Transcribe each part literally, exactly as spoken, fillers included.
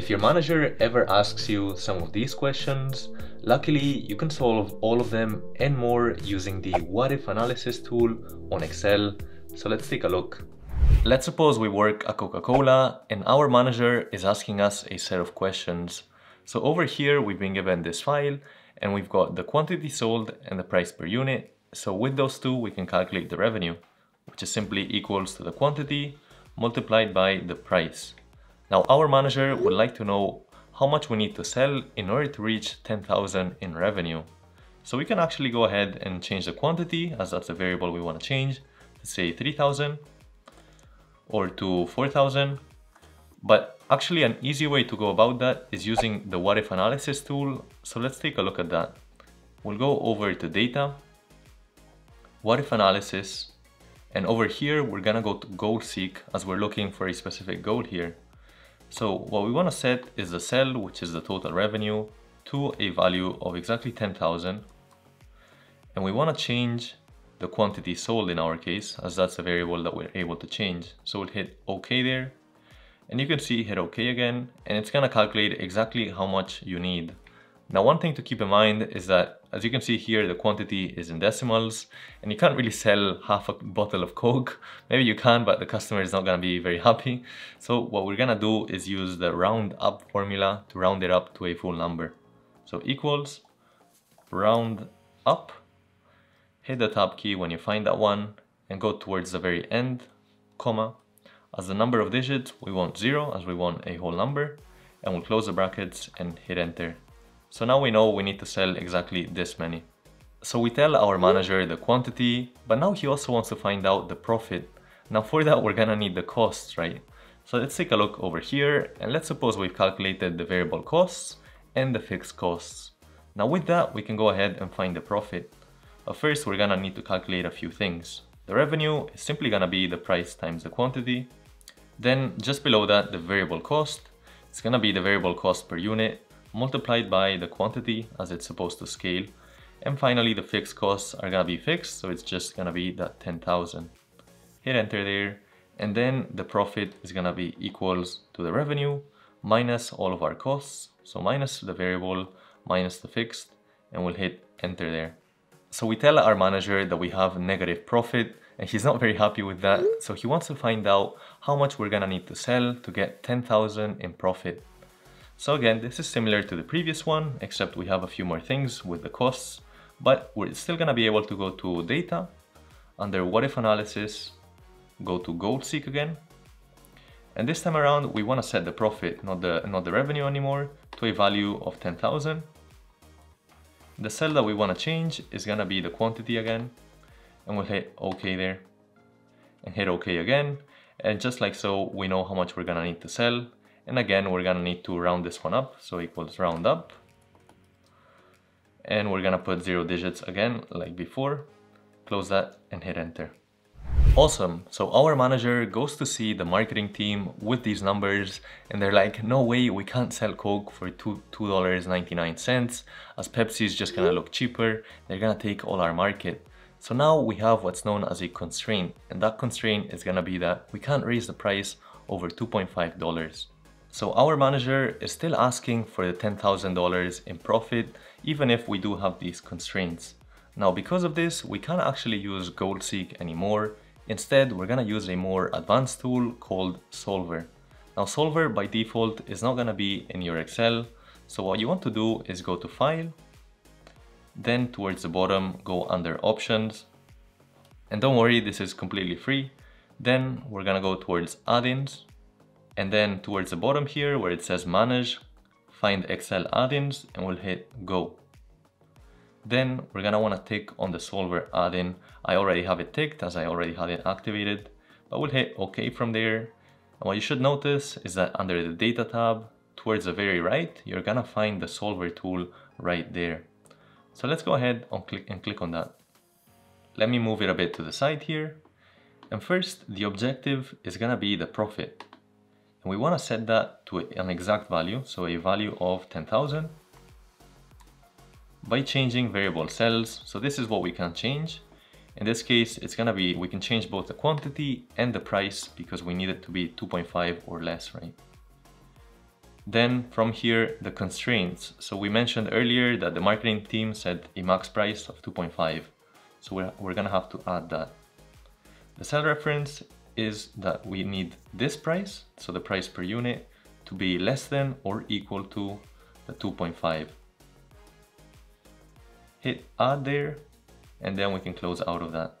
If your manager ever asks you some of these questions, luckily you can solve all of them and more using the what if analysis tool on Excel. So let's take a look. Let's suppose we work at Coca Cola and our manager is asking us a set of questions. So over here we've been given this file and we've got the quantity sold and the price per unit. So with those two we can calculate the revenue, which is simply equals to the quantity multiplied by the price. Now our manager would like to know how much we need to sell in order to reach ten thousand in revenue. So we can actually go ahead and change the quantity, as that's the variable we want to change, to say three thousand or to four thousand. But actually an easy way to go about that is using the what if analysis tool. So let's take a look at that. We'll go over to data, what if analysis, and over here we're gonna go to Goal Seek as we're looking for a specific goal here. So what we want to set is the cell, which is the total revenue, to a value of exactly ten thousand, and we want to change the quantity sold in our case, as that's a variable that we're able to change. So we'll hit OK there, and you can see hit OK again, and it's gonna calculate exactly how much you need. Now one thing to keep in mind is that, as you can see here, the quantity is in decimals and you can't really sell half a bottle of Coke. Maybe you can, but the customer is not going to be very happy. So what we're going to do is use the round up formula to round it up to a full number. So equals, round up, hit the tab key when you find that one and go towards the very end, comma. As the number of digits, we want zero as we want a whole number, and we'll close the brackets and hit enter. So now we know we need to sell exactly this many. So we tell our manager the quantity, but now he also wants to find out the profit. Now for that we're gonna need the costs, right? So let's take a look over here, and let's suppose we've calculated the variable costs and the fixed costs. Now with that we can go ahead and find the profit. But first we're gonna need to calculate a few things. The revenue is simply gonna be the price times the quantity. Then just below that, the variable cost. It's gonna be the variable cost per unit multiplied by the quantity, as it's supposed to scale. And finally the fixed costs are gonna be fixed, so it's just gonna be that ten thousand. Hit enter there, and then the profit is gonna be equals to the revenue minus all of our costs, so minus the variable minus the fixed, and we'll hit enter there. So we tell our manager that we have negative profit, and he's not very happy with that, so he wants to find out how much we're gonna need to sell to get ten thousand in profit. So again, this is similar to the previous one, except we have a few more things with the costs, but we're still going to be able to go to data, under what if analysis, go to Goal Seek again, and this time around we want to set the profit, not the, not the revenue anymore, to a value of ten thousand. The cell that we want to change is going to be the quantity again, and we'll hit OK there, and hit OK again, and just like so we know how much we're going to need to sell. And again, we're going to need to round this one up, so equals round up. And we're going to put zero digits again, like before. Close that and hit enter. Awesome. So our manager goes to see the marketing team with these numbers, and they're like, no way, we can't sell Coke for two dollars and ninety-nine cents, as Pepsi is just going to look cheaper. They're going to take all our market. So now we have what's known as a constraint, and that constraint is going to be that we can't raise the price over two point five dollars. So our manager is still asking for the ten thousand dollars in profit, even if we do have these constraints. Now because of this, we can't actually use Goal Seek anymore. Instead, we're gonna use a more advanced tool called Solver. Now Solver by default is not gonna be in your Excel. So what you want to do is go to File, then towards the bottom, go under Options. And don't worry, this is completely free. Then we're gonna go towards Add-ins. And then towards the bottom here, where it says manage, find Excel add-ins, and we'll hit go. Then we're gonna wanna tick on the Solver add-in. I already have it ticked as I already had it activated, but we'll hit OK from there. And what you should notice is that under the data tab, towards the very right, you're gonna find the Solver tool right there. So let's go ahead and click, and click on that. Let me move it a bit to the side here. And first, the objective is gonna be the profit. And we want to set that to an exact value, so a value of ten thousand, by changing variable cells. So this is what we can change. In this case, it's gonna be, we can change both the quantity and the price because we need it to be two point five or less, right? Then from here, the constraints. So we mentioned earlier that the marketing team said a max price of two point five. So we're, we're gonna have to add that. The cell reference is that we need this price, so the price per unit, to be less than or equal to the two point five. Hit add there, and then we can close out of that.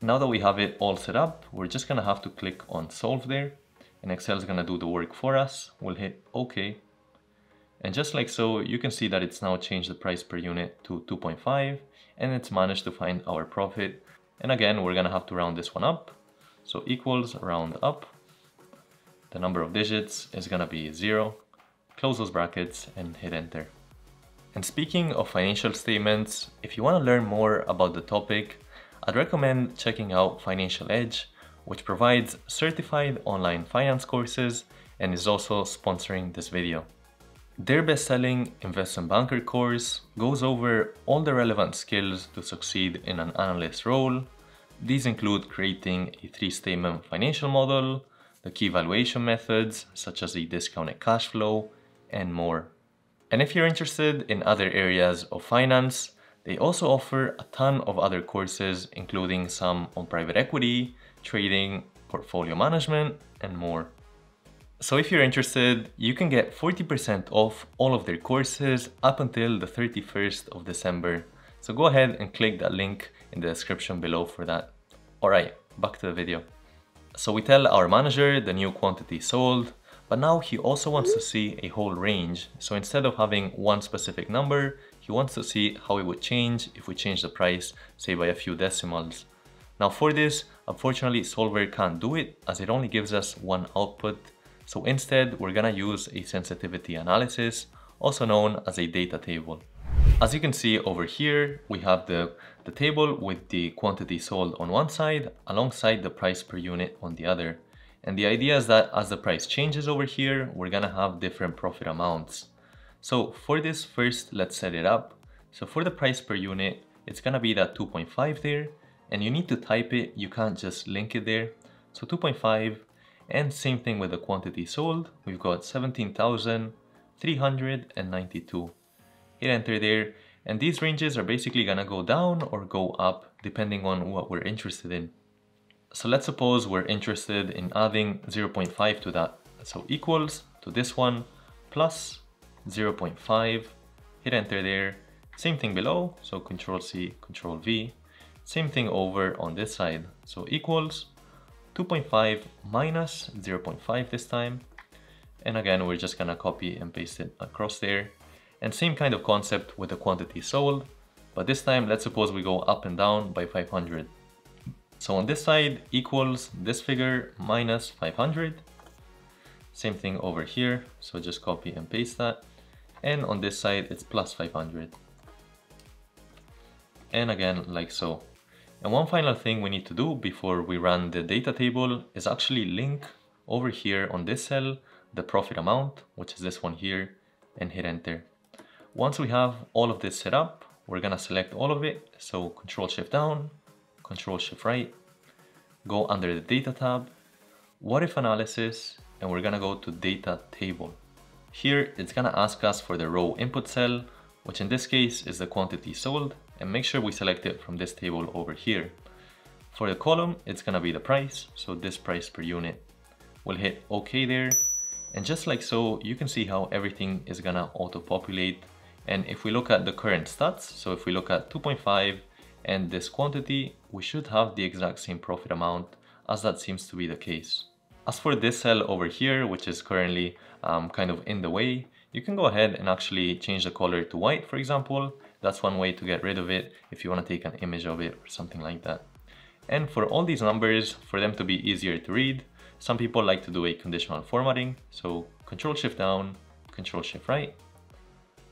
Now that we have it all set up, we're just gonna have to click on solve there, and Excel is gonna do the work for us. We'll hit OK. And just like so, you can see that it's now changed the price per unit to two point five, and it's managed to find our profit. And again, we're gonna have to round this one up. So equals round up. The number of digits is gonna be zero. Close those brackets and hit enter. And speaking of financial statements, if you wanna learn more about the topic, I'd recommend checking out Financial Edge, which provides certified online finance courses and is also sponsoring this video. Their best-selling Investment Banker course goes over all the relevant skills to succeed in an analyst role. These include creating a three-statement financial model, the key valuation methods such as the discounted cash flow, and more. And if you're interested in other areas of finance, they also offer a ton of other courses, including some on private equity, trading, portfolio management, and more. So if you're interested, you can get forty percent off all of their courses up until the thirty-first of December. So go ahead and click that link in the description below for that. All right, back to the video. So we tell our manager the new quantity sold, but now he also wants to see a whole range. So instead of having one specific number, he wants to see how it would change if we change the price, say by a few decimals. Now for this, unfortunately, Solver can't do it as it only gives us one output. So instead, we're gonna use a sensitivity analysis, also known as a data table. As you can see over here, we have the, the table with the quantity sold on one side alongside the price per unit on the other. And the idea is that as the price changes over here, we're gonna have different profit amounts. So for this first, let's set it up. So for the price per unit, it's gonna be that two point five there, and you need to type it, you can't just link it there. So two point five. And same thing with the quantity sold, we've got seventeen thousand three hundred ninety-two. Hit enter there, and these ranges are basically gonna go down or go up depending on what we're interested in. So let's suppose we're interested in adding zero point five to that. So equals to this one plus zero point five, hit enter there. Same thing below, so control C, control V. Same thing over on this side, so equals two point five minus zero point five this time. And again, we're just gonna copy and paste it across there. And same kind of concept with the quantity sold, but this time let's suppose we go up and down by five hundred. So on this side equals this figure minus five hundred. Same thing over here, so just copy and paste that. And on this side it's plus five hundred. And again, like so. And one final thing we need to do before we run the data table is actually link over here on this cell the profit amount, which is this one here, and hit enter. Once we have all of this set up, we're gonna select all of it. So control shift down, control shift right, go under the data tab, what if analysis, and we're gonna go to data table. Here it's gonna ask us for the row input cell, which in this case is the quantity sold, and make sure we select it from this table over here. For the column, it's gonna be the price, so this price per unit. We'll hit OK there, and just like so, you can see how everything is gonna auto-populate. And if we look at the current stats, so if we look at two point five and this quantity, we should have the exact same profit amount, as that seems to be the case. As for this cell over here, which is currently um, kind of in the way, you can go ahead and actually change the color to white, for example. That's one way to get rid of it if you want to take an image of it or something like that. And for all these numbers, for them to be easier to read, some people like to do a conditional formatting. So control shift down, control shift right.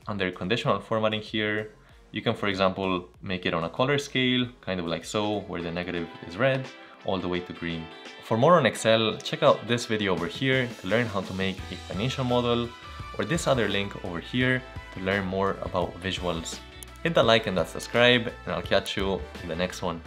Under conditional formatting here, you can, for example, make it on a color scale, kind of like so, where the negative is red, all the way to green. For more on Excel, check out this video over here to learn how to make a financial model, or this other link over here to learn more about visuals. Hit that like and that subscribe, and I'll catch you in the next one.